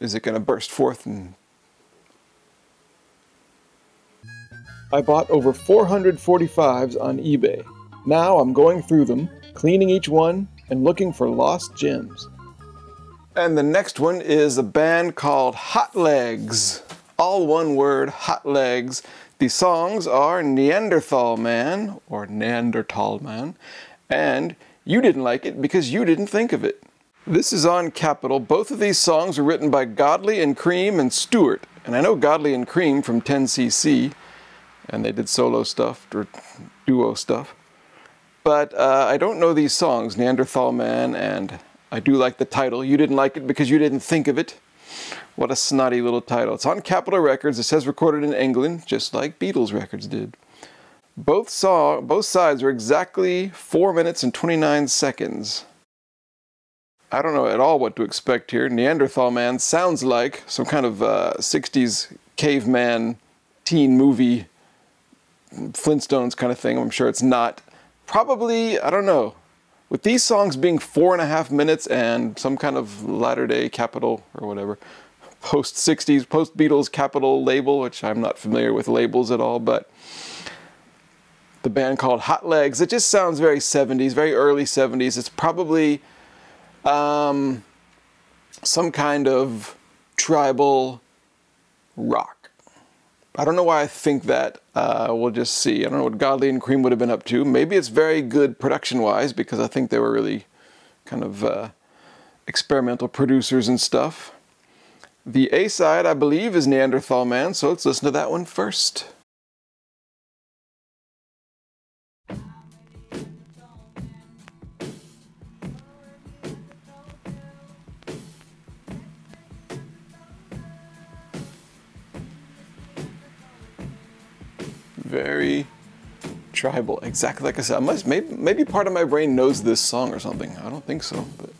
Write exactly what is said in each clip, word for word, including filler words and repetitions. Is it going to burst forth? And I bought over four hundred forty-fives on eBay. Now I'm going through them, cleaning each one, and looking for lost gems. And the next one is a band called Hotlegs. All one word, Hotlegs. The songs are Neanderthal Man, or Neanderthal Man, and You Didn't Like It Because You Didn't Think of It. This is on Capitol. Both of these songs were written by Godley and Creme and Stewart. And I know Godley and Creme from ten C C, and they did solo stuff, or duo stuff. But uh, I don't know these songs, Neanderthal Man, and I do like the title, You Didn't Like It Because You Didn't Think of It. What a snotty little title. It's on Capitol Records. It says recorded in England, just like Beatles records did. Both, saw, both sides were exactly four minutes and twenty-nine seconds. I don't know at all what to expect here. Neanderthal Man sounds like some kind of uh, sixties caveman teen movie, Flintstones kind of thing. I'm sure it's not. Probably, I don't know, with these songs being four and a half minutes and some kind of latter-day Capitol or whatever, post-sixties, post-Beatles Capitol label, which I'm not familiar with labels at all, but the band called Hotlegs, it just sounds very seventies, very early seventies. It's probably um, some kind of tribal rock. I don't know why I think that. Uh, we'll just see. I don't know what Godley and Creme would have been up to. Maybe it's very good production-wise, because I think they were really kind of uh, experimental producers and stuff. The A-side, I believe, is Neanderthal Man, so let's listen to that one first. Very tribal, exactly like I said. I must, maybe, maybe part of my brain knows this song or something. I don't think so, but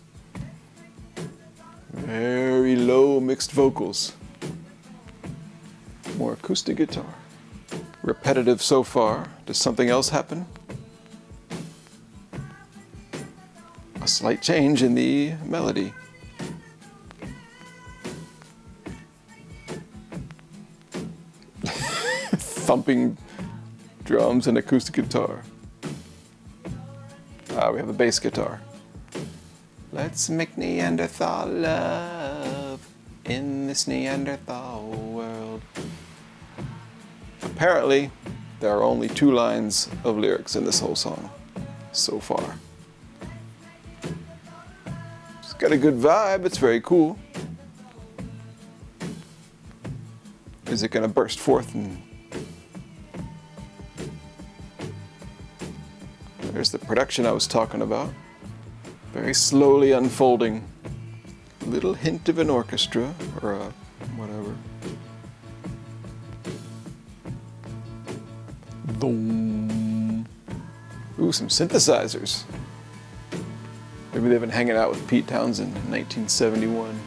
very low mixed vocals. More acoustic guitar. Repetitive so far. Does something else happen? A slight change in the melody. Thumping drums and acoustic guitar. Ah, we have a bass guitar. Let's make Neanderthal love in this Neanderthal world. Apparently, there are only two lines of lyrics in this whole song so far. It's got a good vibe, it's very cool. Is it gonna burst forth? And there's the production I was talking about. Very slowly unfolding. Little hint of an orchestra, or a whatever. Boom. Ooh, some synthesizers. Maybe they've been hanging out with Pete Townshend in nineteen seventy-one.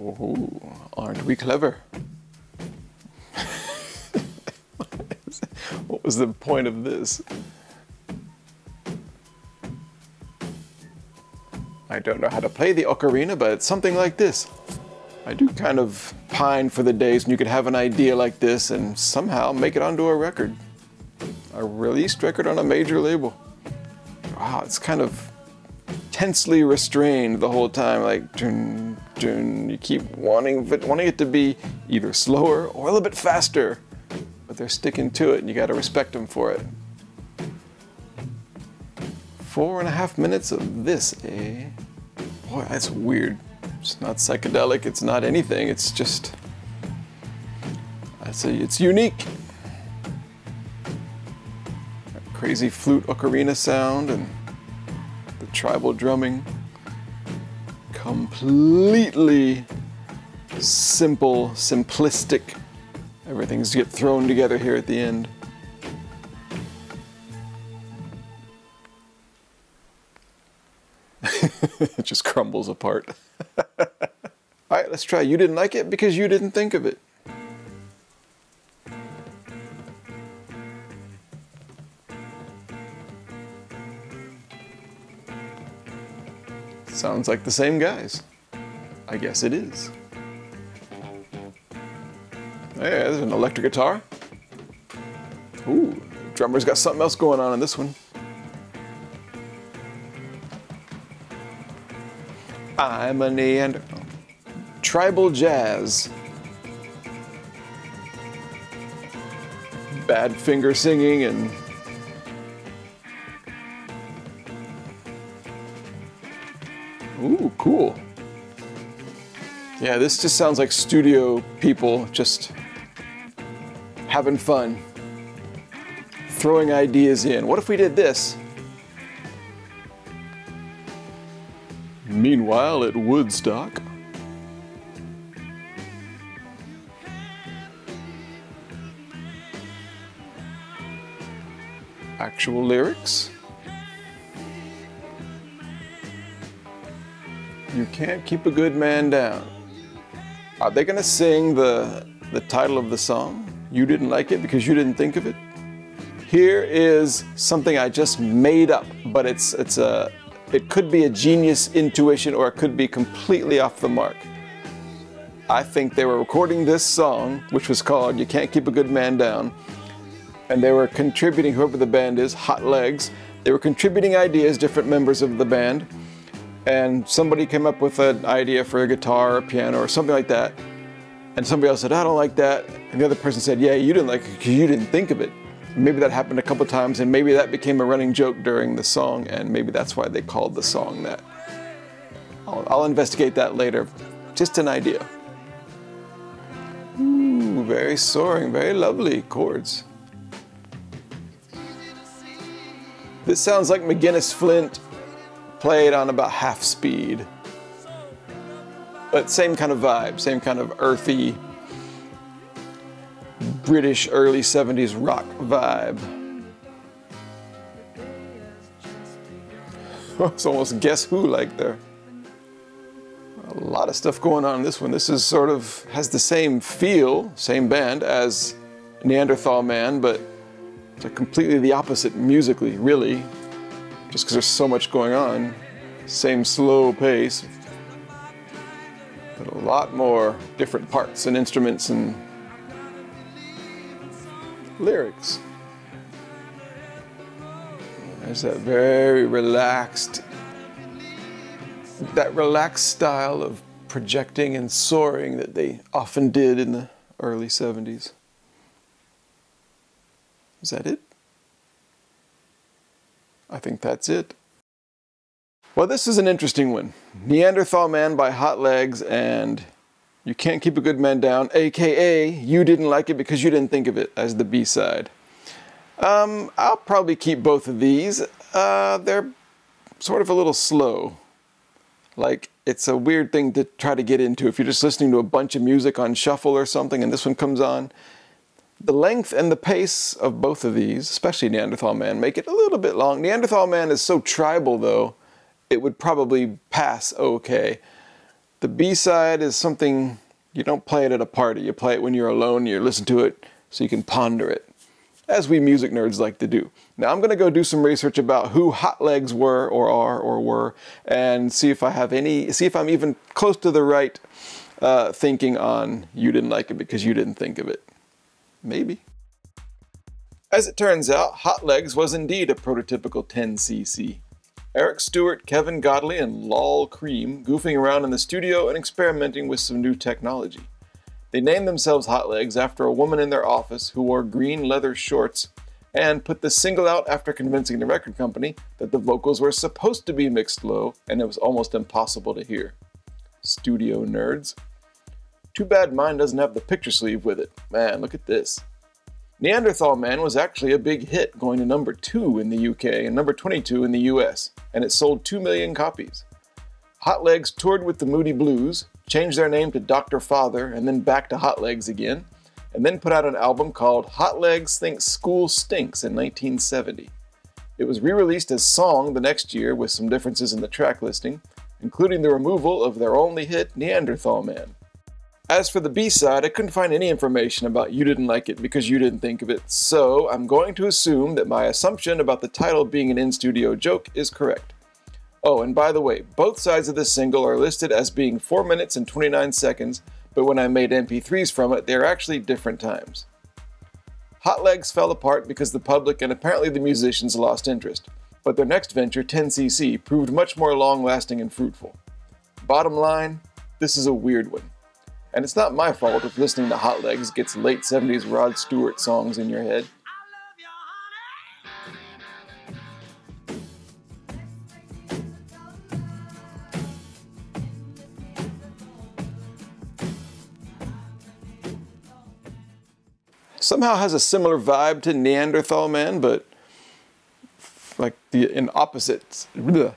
Oh, aren't we clever? What was the point of this? I don't know how to play the ocarina, but it's something like this. I do kind of pine for the days when you could have an idea like this and somehow make it onto a record. A released record on a major label. Wow, it's kind of tensely restrained the whole time, like dun, dun. You keep wanting, wanting it to be either slower or a little bit faster. But they're sticking to it, and you gotta respect them for it. Four and a half minutes of this, eh? Boy, that's weird. It's not psychedelic, it's not anything, it's just... I say it's unique. That crazy flute ocarina sound and the tribal drumming. Completely simple, simplistic. Everything's get thrown together here at the end. It just crumbles apart. All right, let's try You Didn't Like It Because You Didn't Think of It. Sounds Sounds like the same guys. I guess it is. Hey, there's an electric guitar. Ooh, drummer's got something else going on in this one. I'm a Neanderthal. Tribal jazz. Bad finger singing and ooh, cool. Yeah, this just sounds like studio people just having fun, throwing ideas in. What if we did this? Meanwhile at Woodstock. Actual lyrics. You can't keep a good man down. Are they gonna sing the, the title of the song? You didn't like it because you didn't think of it? Here is something I just made up, but it's, it's a, it could be a genius intuition or it could be completely off the mark. I think they were recording this song, which was called You Can't Keep a Good Man Down, and they were contributing, whoever the band is, Hotlegs, they were contributing ideas, different members of the band, and somebody came up with an idea for a guitar or a piano or something like that, and somebody else said, I don't like that, and the other person said, yeah, you didn't like it because you didn't think of it. Maybe that happened a couple times, and maybe that became a running joke during the song, and maybe that's why they called the song that. I'll, I'll investigate that later. Just an idea. Ooh, very soaring, very lovely chords. This sounds like McGuinness Flint played on about half speed. But same kind of vibe, same kind of earthy, British early seventies rock vibe. It's almost Guess Who like there. A lot of stuff going on in this one. This is sort of, has the same feel, same band as Neanderthal Man, but they're completely the opposite musically, really, just because there's so much going on. Same slow pace, but a lot more different parts and instruments and lyrics. There's that very relaxed, that relaxed style of projecting and soaring that they often did in the early seventies. Is that it? I think that's it. Well, this is an interesting one. Neanderthal Man by Hotlegs and You Can't Keep a Good Man Down, aka You Didn't Like It Because You Didn't Think of It as the B-side. Um, I'll probably keep both of these. Uh, they're sort of a little slow. Like, it's a weird thing to try to get into if you're just listening to a bunch of music on shuffle or something and this one comes on. The length and the pace of both of these, especially Neanderthal Man, make it a little bit long. Neanderthal Man is so tribal, though, it would probably pass okay. The B-side is something, you don't play it at a party. You play it when you're alone, you listen to it so you can ponder it, as we music nerds like to do. Now, I'm going to go do some research about who Hotlegs were or are or were and see if I have any, see if I'm even close to the right uh, thinking on You Didn't Like It Because You Didn't Think of It. Maybe. As it turns out, Hotlegs was indeed a prototypical ten C C. Eric Stewart, Kevin Godley, and Lol Creme goofing around in the studio and experimenting with some new technology. They named themselves Hotlegs after a woman in their office who wore green leather shorts and put the single out after convincing the record company that the vocals were supposed to be mixed low and it was almost impossible to hear. Studio nerds. Too bad mine doesn't have the picture sleeve with it. Man, look at this. Neanderthal Man was actually a big hit, going to number two in the U K and number twenty-two in the U S, and it sold two million copies. Hotlegs toured with the Moody Blues, changed their name to Doctor Father, and then back to Hotlegs again, and then put out an album called Hotlegs Thinks School Stinks in nineteen seventy. It was re-released as Song the next year with some differences in the track listing, including the removal of their only hit, Neanderthal Man. As for the B-side, I couldn't find any information about You Didn't Like It Because You Didn't Think of It, so I'm going to assume that my assumption about the title being an in-studio joke is correct. Oh, and by the way, both sides of this single are listed as being four minutes and twenty-nine seconds, but when I made M P threes from it, they're actually different times. Hotlegs fell apart because the public and apparently the musicians lost interest, but their next venture, ten C C, proved much more long-lasting and fruitful. Bottom line, this is a weird one. And it's not my fault if listening to Hotlegs gets late seventies Rod Stewart songs in your head. Somehow has a similar vibe to Neanderthal Man, but like the, in opposites. Blah.